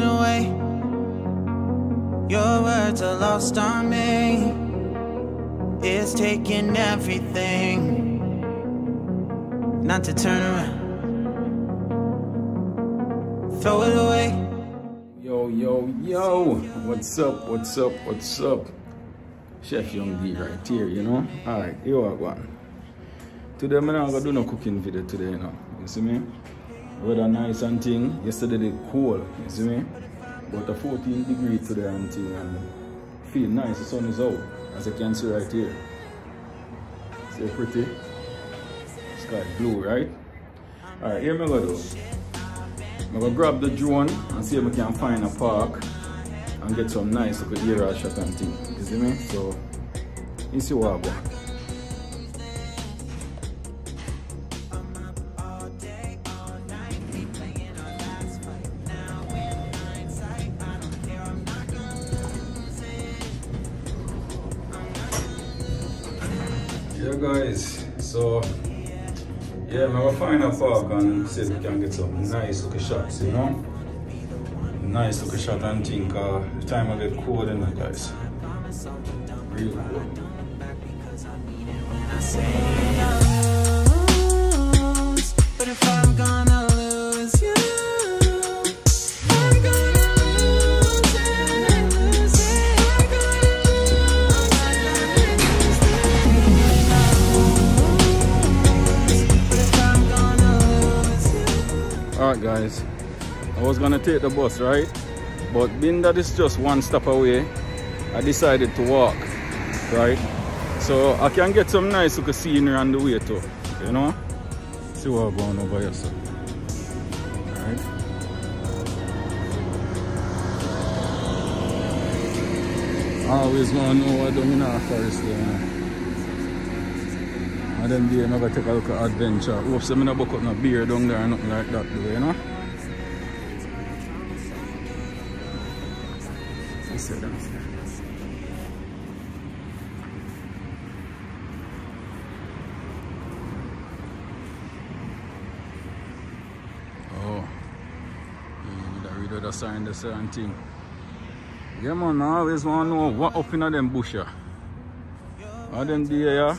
walking away. Your words are lost on me. It's taking everything not to turn around. Throw it away. Yo, yo, yo. What's up, what's up, what's up? Chef Young D right here, you know? Alright, you are one. Today, I'm not going to do no cooking video today, you know? You see me? Weather nice and thing. Yesterday, it cold, you see me? But a 14 degree today and thing, and feel nice, the sun is out. As you can see right here. See pretty? Sky blue, right? Alright, here I'm going to do. I'm going to grab the drone and see if I can find a park and get some nice little aerial shot and thing. You see me? So, you see what I want. Yeah guys, so yeah, I'm gonna find a park and see if we can get some nice looking shots, you know? Nice looking shot and think the time I get cold in it guys. Real cold. Guys, I was gonna take the bus, right? But being that it's just one stop away, I decided to walk, right? So I can get some nice looking scenery on the way too, you know? See what I'm going over here, so. Alright? I always wanna know what I'm in a forest there, man. And then there, I'm going to take a look at adventure. Hope so I'm not buck up no beer down there or nothing like that, you know? Let's sit down. Oh. You need to read out the sign, the certain thing. Yeah, man, I always want to know what up in them bushes. And then there, yeah.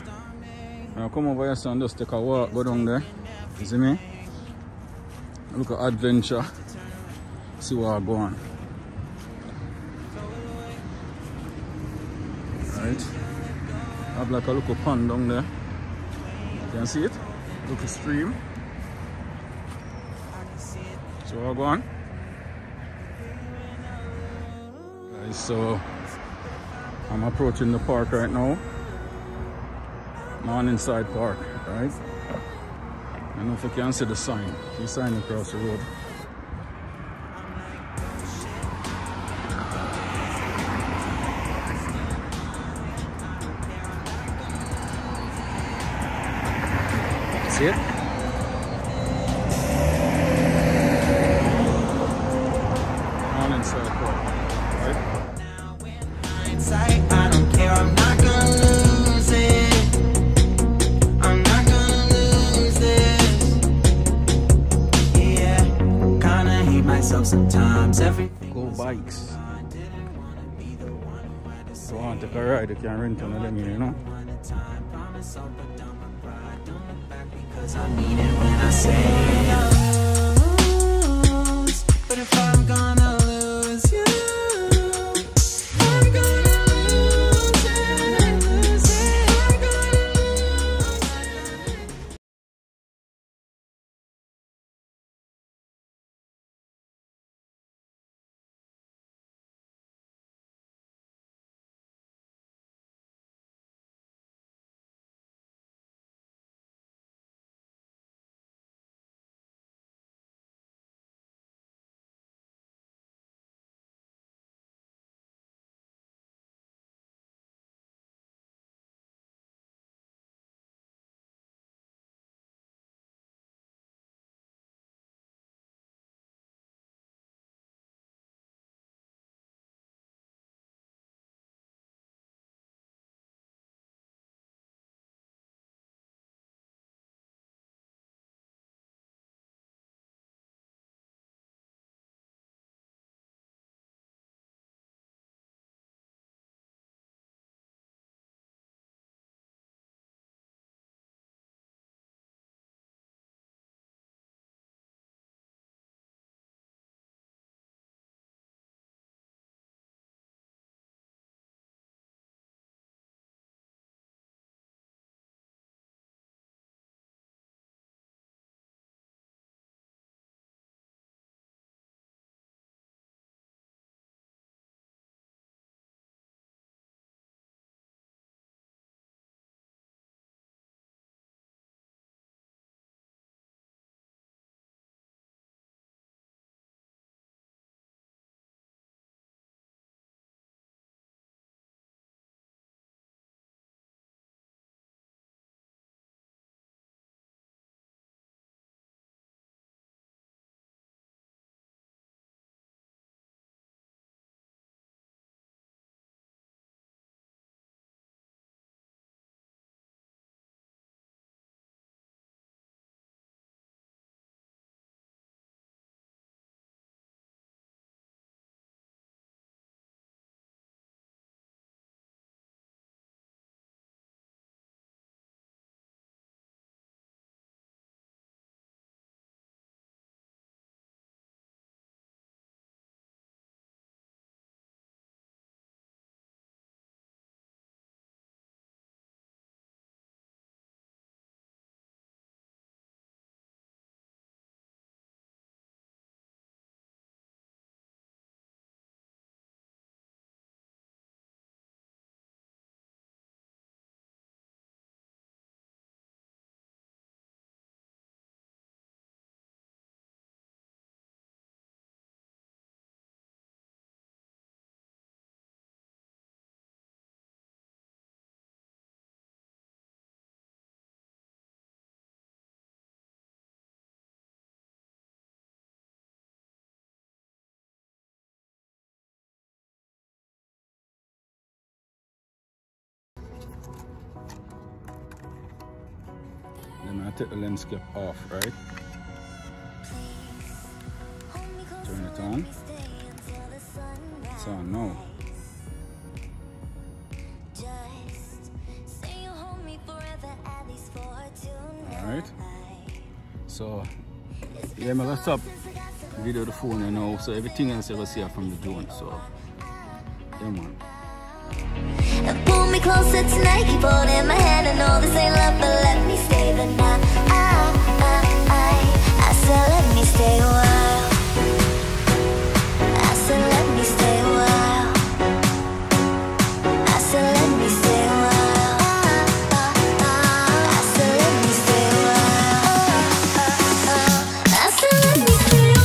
I'll come over here and just take a walk, go down there, you see me? Look at adventure, see where I go on. Right, I have like a little pond down there, you can see it, look at stream. See where I go on. Guys, so I'm approaching the park right now. Morningside Park, right? I don't know if you can see the sign. The sign across the road. See it? Morningside Park, right? I don't care, I'm not gonna lose it. Sometimes everything go bikes. So I want to take a ride, you can rent one of them, you know. Because I mean it when I say lose, but if I'm gonna lose you, I'm gonna lose it, lose it, I'm gonna lose it. I take the landscape off, right? Turn it on. It's on now. Alright. So, yeah, I'm gonna stop video the phone and now, so everything else you ever see from the drone. So, yeah, man. Pull me closer tonight, keep holding my hand. I know this ain't love, but let me stay the night. I said let me stay a while. I said let me stay a while. I said let me stay a while. I said let me stay a while. I said let me stay a while.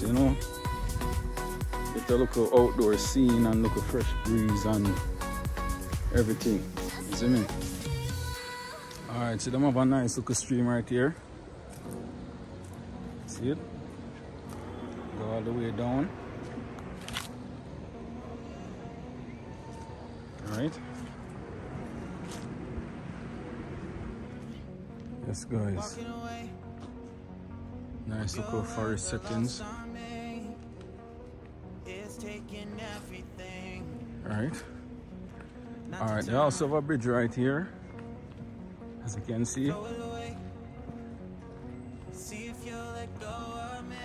You know, get a local outdoor scene and look a fresh breeze and everything. You see me? Alright, so them have a nice look stream right here. See it? Go all the way down. Alright. Yes guys. Nice local forest settings. Alright, they also have a bridge right here, as you can see.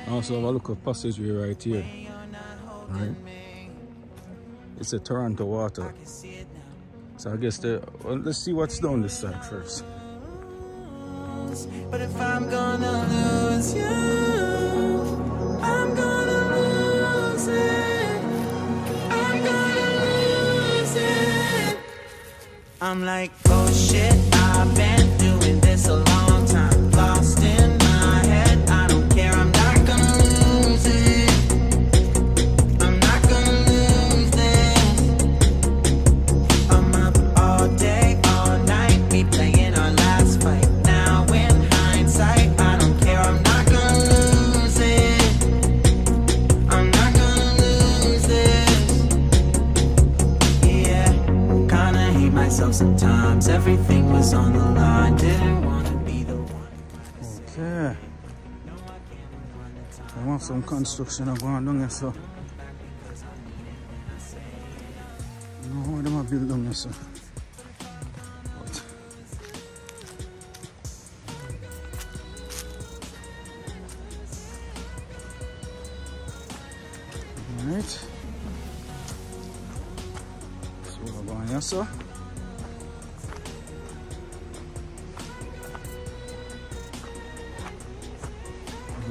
Also have a local passageway right here. Alright. It's a Toronto water. So I guess let's see what's down this side first. But if I'm gonna lose you, I'm gonna lose it. I'm gonna lose it. I'm like, oh shit, I've been doing this a long time. Lost in my head, I don't care, I'm not gonna lose it. I'm not gonna lose this. I'm up all day, all night, we playing our last fight. I don't care, I'm not gonna lose it. I'm not gonna lose this. Yeah, kinda hate myself sometimes. Everything was on the line. Didn't wanna be the one. Okay. I want some construction of one down here, so. I don't know what I'm gonna build down here, so. So we're going here, sir.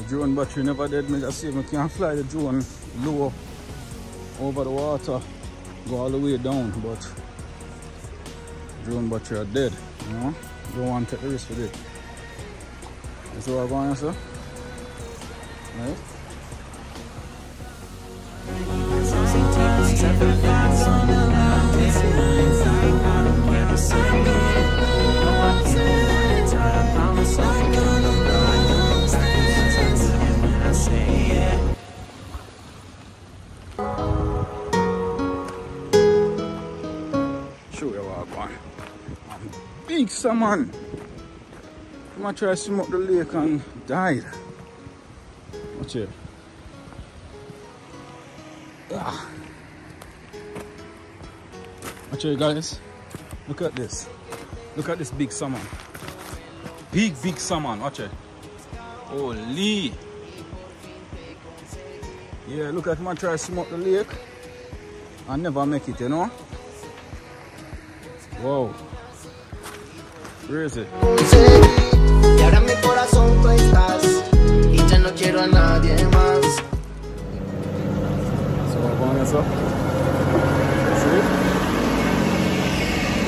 drone battery never dead. I just see if I can fly the drone low over the water, go all the way down, but drone battery are dead, you know. Don't want to take the risk with it. You see what I'm going to say? Right? Show you what I'm going. Big salmon. I'm trying to swim up the lake and died. Watch here. Ah. Watch here, guys. Look at this. Look at this big salmon. Big, big salmon. Watch it. Holy. Yeah, look at my try to swim up the lake. I never make it, you know. Wow. Where is it? So, see?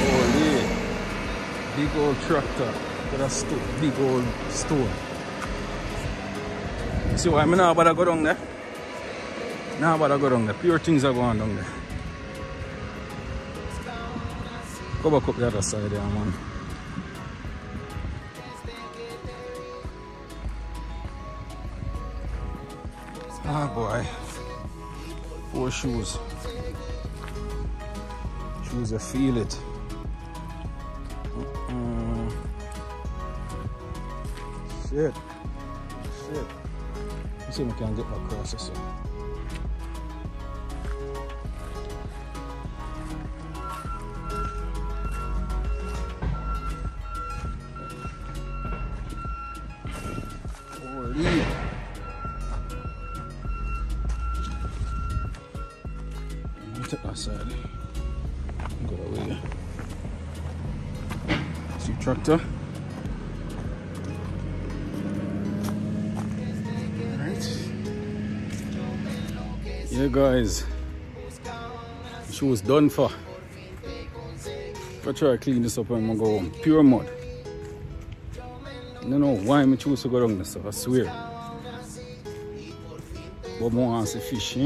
Holy. Big old tractor. Look at that big old stone. See why I'm not about to go down there? Now about to go down there. Pure things are going down there. Go back up the other side there, man. Ah, boy. Poor shoes. Shoes, I feel it. Shit. Shit. Let's see if I can get my crosses in. Tractor. Right. Yeah, guys. She was done for. I try to clean this up and I'm gonna go home. Pure mud. I don't know why I choose to go down this stuff, I swear. But I want to see fish, eh?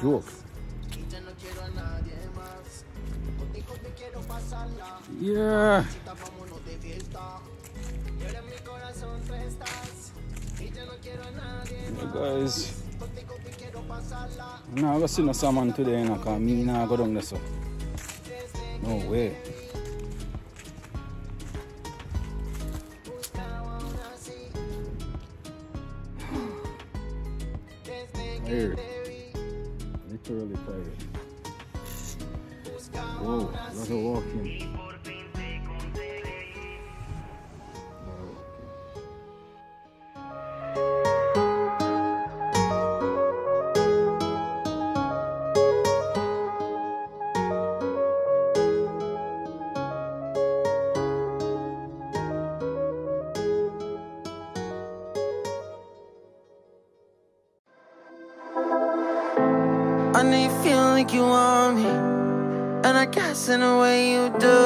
Joke. Yeah. Hey guys, I'm not gonna see no salmon today, you know, cause me nah go down there, so no way. Pirate. Literally pirate. Whoa, what a walking. I need feeling like you want me, and I guess in a way you do.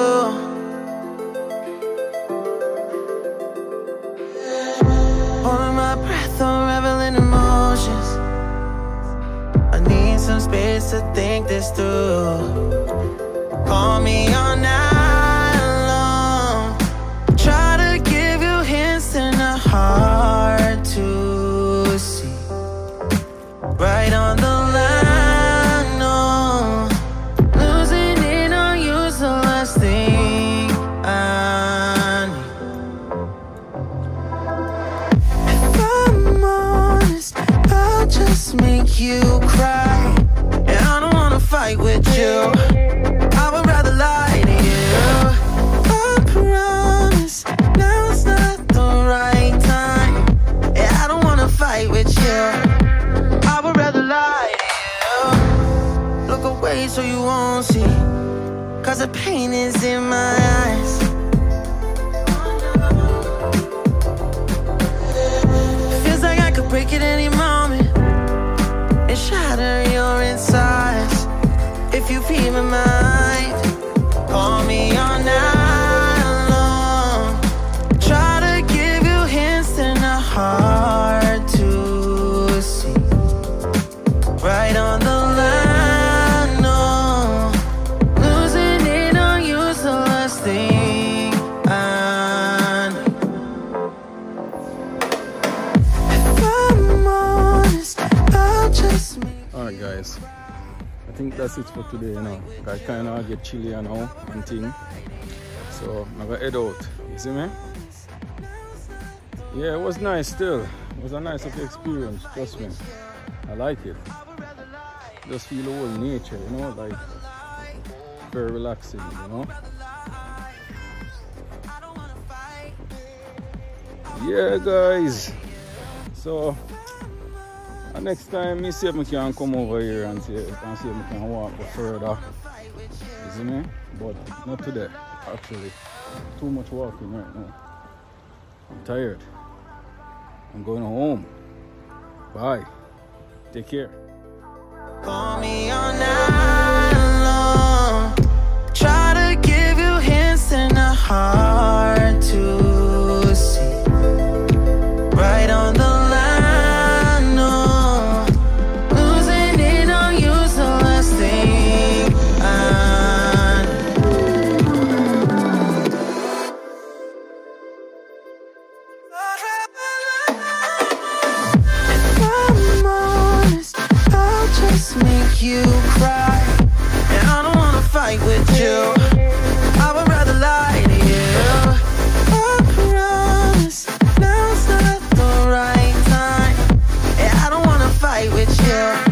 Holding my breath, I'm reveling emotions. I need some space to think this through. Call me all night long. Try to give you hints and a heart to see. Right on the line. Make you cry, and I don't wanna fight with you. I would rather lie to you. I promise now's not the right time, and I don't wanna fight with you. I would rather lie to you. Look away so you won't see, cause the pain is in my eyes. break at any moment and shatter your insides. If you be my mind, call me all night long. Try to give you hints that are hard to see. Right on the line, no. Losing it on you's the last thing I need. If I'm honest, I'll just make. Alright guys, I think that's it for today, you know. I kind of get chilly, you know, and thing. So I'm gonna head out, you see me? Yeah, it was nice still. It was a nice experience, trust me. I like it. Just feel the whole nature, you know, like very relaxing, you know. Yeah guys, so next time, me see if I can come over here and see if I can walk further, you see me? But not today, actually. Too much walking right now. I'm tired. I'm going home. Bye. Take care. Call me all night long. Try to give you hints and a hard to see. Right on the line, no. Losing it on you's the last thing I need. If I'm honest, I'll just make you cry. And I don't wanna fight with you. I would rather lie to you. I promise, now's not the right time. And I don't wanna fight with you.